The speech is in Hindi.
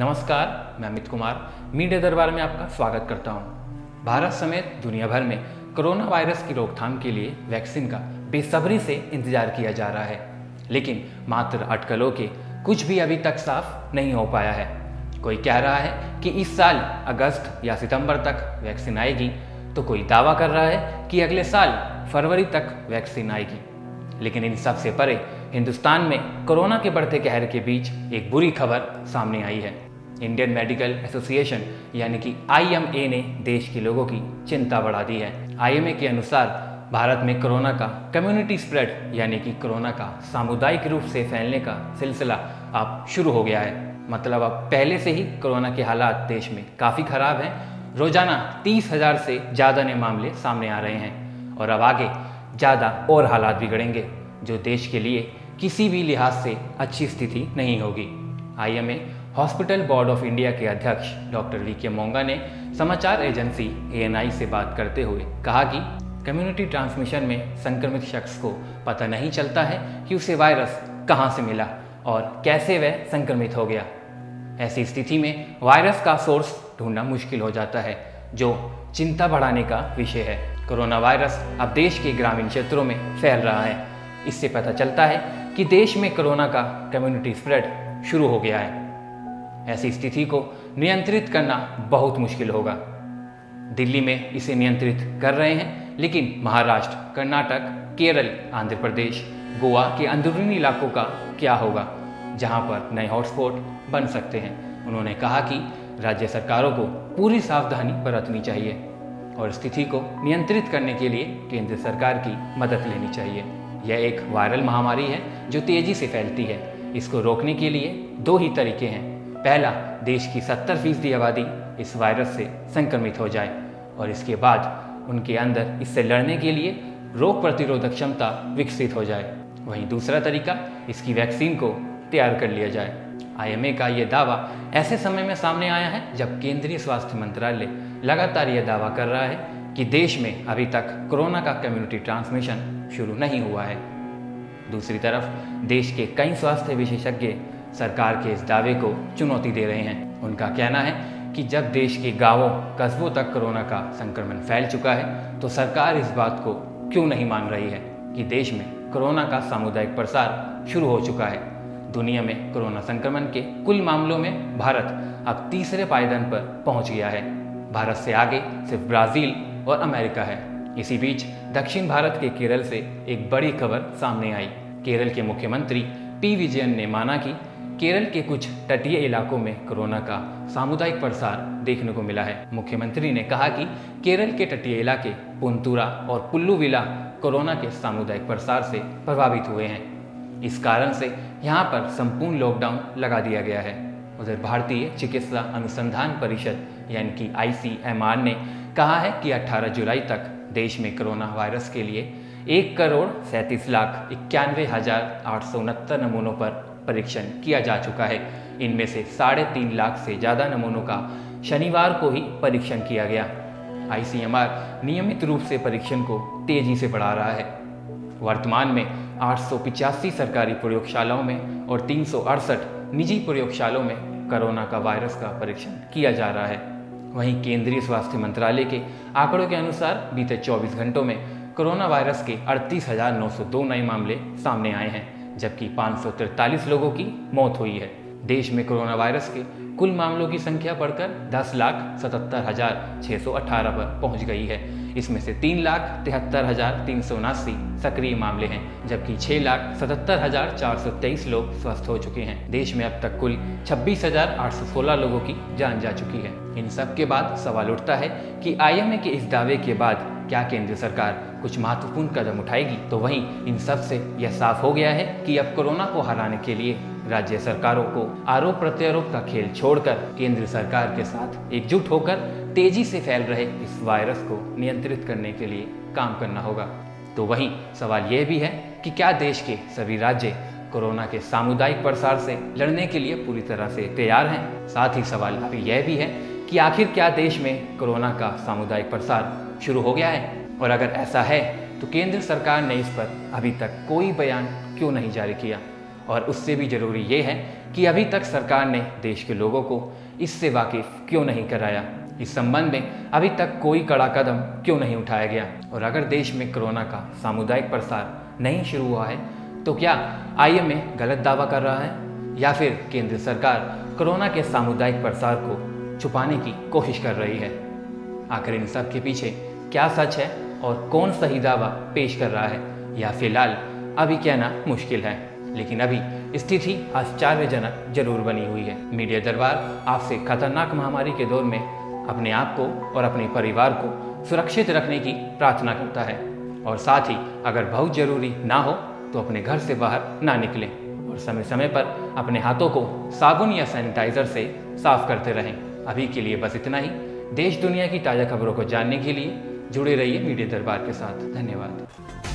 नमस्कार, मैं अमित कुमार मीडिया दरबार में आपका स्वागत करता हूं। भारत समेत दुनिया भर में कोरोना वायरस की रोकथाम के लिए वैक्सीन का बेसब्री से इंतजार किया जा रहा है, लेकिन मात्र अटकलों के कुछ भी अभी तक साफ नहीं हो पाया है। कोई कह रहा है कि इस साल अगस्त या सितंबर तक वैक्सीन आएगी, तो कोई दावा कर रहा है कि अगले साल फरवरी तक वैक्सीन आएगी। लेकिन इन सब से परे हिंदुस्तान में कोरोना के बढ़ते कहर के बीच एक बुरी खबर सामने आई है। इंडियन मेडिकल एसोसिएशन यानी कि आईएमए ने देश के लोगों की चिंता बढ़ा दी है। आईएमए के अनुसार भारत में कोरोना का कम्युनिटी स्प्रेड यानी कि कोरोना का सामुदायिक रूप से फैलने का सिलसिला अब शुरू हो गया है। मतलब अब पहले से ही कोरोना के हालात देश में काफ़ी खराब हैं। रोजाना 30,000 से ज़्यादा नए मामले सामने आ रहे हैं और अब आगे ज़्यादा और हालात बिगड़ेंगे, जो देश के लिए किसी भी लिहाज से अच्छी स्थिति नहीं होगी। IMA hospital board of India के अध्यक्ष डॉक्टर वी के मोंगा ने समाचार एजेंसी ANI से बात करते हुए कहा कि कम्युनिटी ट्रांसमिशन में संक्रमित शख्स को पता नहीं चलता है कि उसे वायरस कहाँ से मिला और कैसे वह संक्रमित हो गया। ऐसी स्थिति में वायरस का सोर्स ढूंढना मुश्किल हो जाता है, जो चिंता बढ़ाने का विषय है। कोरोना वायरस अब देश के ग्रामीण क्षेत्रों में फैल रहा है। इससे पता चलता है कि देश में कोरोना का कम्युनिटी स्प्रेड शुरू हो गया है। ऐसी स्थिति को नियंत्रित करना बहुत मुश्किल होगा। दिल्ली में इसे नियंत्रित कर रहे हैं, लेकिन महाराष्ट्र, कर्नाटक, केरल, आंध्र प्रदेश, गोवा के अंदरूनी इलाकों का क्या होगा, जहां पर नए हॉटस्पॉट बन सकते हैं। उन्होंने कहा कि राज्य सरकारों को पूरी सावधानी बरतनी चाहिए और स्थिति को नियंत्रित करने के लिए केंद्र सरकार की मदद लेनी चाहिए। यह एक वायरल महामारी है जो तेजी से फैलती है। इसको रोकने के लिए दो ही तरीके हैं। पहला, देश की 70% आबादी इस वायरस से संक्रमित हो जाए और इसके बाद उनके अंदर इससे लड़ने के लिए रोग प्रतिरोधक क्षमता विकसित हो जाए। वहीं दूसरा तरीका, इसकी वैक्सीन को तैयार कर लिया जाए। आईएमए का ये दावा ऐसे समय में सामने आया है जब केंद्रीय स्वास्थ्य मंत्रालय लगातार ये दावा कर रहा है कि देश में अभी तक कोरोना का कम्युनिटी ट्रांसमिशन शुरू नहीं हुआ है। दूसरी तरफ देश के कई स्वास्थ्य विशेषज्ञ सरकार के इस दावे को चुनौती दे रहे हैं। उनका कहना है कि जब देश के गांवों, कस्बों तक कोरोना का संक्रमण फैल चुका है, तो सरकार इस बात को क्यों नहीं मान रही है कि देश में कोरोना का सामुदायिक प्रसार शुरू हो चुका है। दुनिया में कोरोना संक्रमण के कुल मामलों में भारत अब तीसरे पायदान पर पहुंच गया है। भारत से आगे सिर्फ ब्राज़ील और अमेरिका है। इसी बीच दक्षिण भारत के केरल से एक बड़ी खबर सामने आई। केरल के मुख्यमंत्री P Vijayan ने माना कि केरल के कुछ तटीय इलाकों में कोरोना का सामुदायिक प्रसार देखने को मिला है। मुख्यमंत्री ने कहा कि केरल के तटीय इलाके पुंतूरा और पुल्लूविला कोरोना के सामुदायिक प्रसार से प्रभावित हुए हैं। इस कारण से यहाँ पर संपूर्ण लॉकडाउन लगा दिया गया है। उधर भारतीय चिकित्सा अनुसंधान परिषद यानी कि ICMR ने कहा है कि 18 जुलाई तक देश में कोरोना वायरस के लिए 1,37,91,869 नमूनों पर परीक्षण किया जा चुका है। इनमें से 3.5 लाख से ज़्यादा नमूनों का शनिवार को ही परीक्षण किया गया। ICMR नियमित रूप से परीक्षण को तेज़ी से बढ़ा रहा है। वर्तमान में 885 सरकारी प्रयोगशालाओं में और 368 निजी प्रयोगशालाओं में कोरोना का वायरस का परीक्षण किया जा रहा है। वहीं केंद्रीय स्वास्थ्य मंत्रालय के आंकड़ों के अनुसार बीते 24 घंटों में कोरोना वायरस के 38,902 नए मामले सामने आए हैं, जबकि 543 लोगों की मौत हुई है। देश में कोरोना वायरस के कुल मामलों की संख्या बढ़कर 10,77,618 पर पहुंच गई है। इसमें से 3,73,379 सक्रिय मामले हैं, जबकि 6,77,423 लोग स्वस्थ हो चुके हैं। देश में अब तक कुल 26,816 लोगों की जान जा चुकी है। इन सब के बाद सवाल उठता है कि आईएमए के इस दावे के बाद क्या केंद्र सरकार कुछ महत्वपूर्ण कदम उठाएगी। तो वहीं इन सब से यह साफ हो गया है कि अब कोरोना को हराने के लिए राज्य सरकारों को आरोप प्रत्यारोप का खेल छोड़कर केंद्र सरकार के साथ एकजुट होकर तेजी से फैल रहे इस वायरस को नियंत्रित करने के लिए काम करना होगा। तो वहीं सवाल यह भी है कि क्या देश के सभी राज्य कोरोना के सामुदायिक प्रसार से लड़ने के लिए पूरी तरह से तैयार हैं। साथ ही सवाल यह भी है कि आखिर क्या देश में कोरोना का सामुदायिक प्रसार शुरू हो गया है, और अगर ऐसा है तो केंद्र सरकार ने इस पर अभी तक कोई बयान क्यों नहीं जारी किया। और उससे भी ज़रूरी ये है कि अभी तक सरकार ने देश के लोगों को इससे वाकिफ़ क्यों नहीं कराया, इस संबंध में अभी तक कोई कड़ा कदम क्यों नहीं उठाया गया। और अगर देश में कोरोना का सामुदायिक प्रसार नहीं शुरू हुआ है तो क्या आईएमए गलत दावा कर रहा है या फिर केंद्र सरकार कोरोना के सामुदायिक प्रसार को छुपाने की कोशिश कर रही है? आखिर इन सब के पीछे क्या सच है और कौन सही दावा पेश कर रहा है, या फिलहाल अभी कहना मुश्किल है। लेकिन अभी स्थिति आश्चर्यजनक जरूर बनी हुई है। मीडिया दरबार आपसे खतरनाक महामारी के दौर में अपने आप को और अपने परिवार को सुरक्षित रखने की प्रार्थना करता है, और साथ ही अगर बहुत ज़रूरी ना हो तो अपने घर से बाहर ना निकलें और समय समय पर अपने हाथों को साबुन या सैनिटाइज़र से साफ करते रहें। अभी के लिए बस इतना ही। देश दुनिया की ताज़ा खबरों को जानने के लिए जुड़े रहिए मीडिया दरबार के साथ। धन्यवाद।